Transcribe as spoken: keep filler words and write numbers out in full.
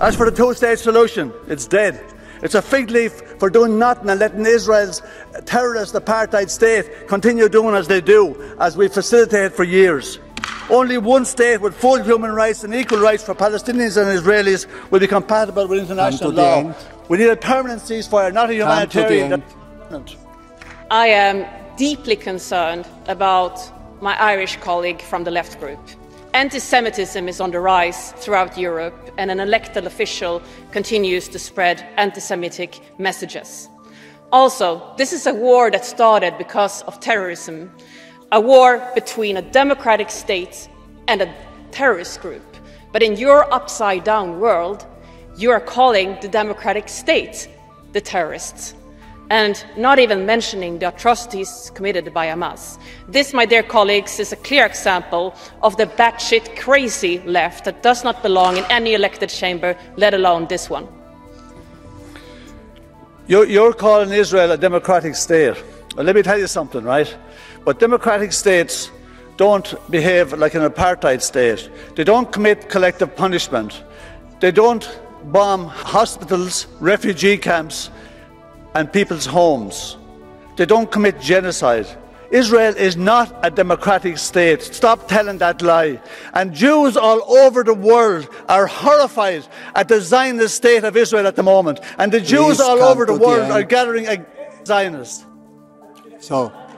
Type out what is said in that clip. As for the two-state solution, it's dead. It's a fig leaf for doing nothing and letting Israel's terrorist apartheid state continue doing as they do, as we facilitate for years. Only one state with full human rights and equal rights for Palestinians and Israelis will be compatible with international law. We need a permanent ceasefire, not a humanitarian. I am deeply concerned about my Irish colleague from the left group. Anti-Semitism is on the rise throughout Europe, and an elected official continues to spread anti-Semitic messages. Also, this is a war that started because of terrorism, a war between a democratic state and a terrorist group. But in your upside-down world, you are calling the democratic state the terrorists, and not even mentioning the atrocities committed by Hamas. This, my dear colleagues, is a clear example of the batshit crazy left that does not belong in any elected chamber, let alone this one. You're calling Israel a democratic state. Well, let me tell you something, right? But democratic states don't behave like an apartheid state. They don't commit collective punishment. They don't bomb hospitals, refugee camps, and people's homes. They don't commit genocide. Israel is not a democratic state. Stop telling that lie. And Jews all over the world are horrified at the Zionist state of Israel at the moment. And the Jews all over the world are gathering against Zionists. So.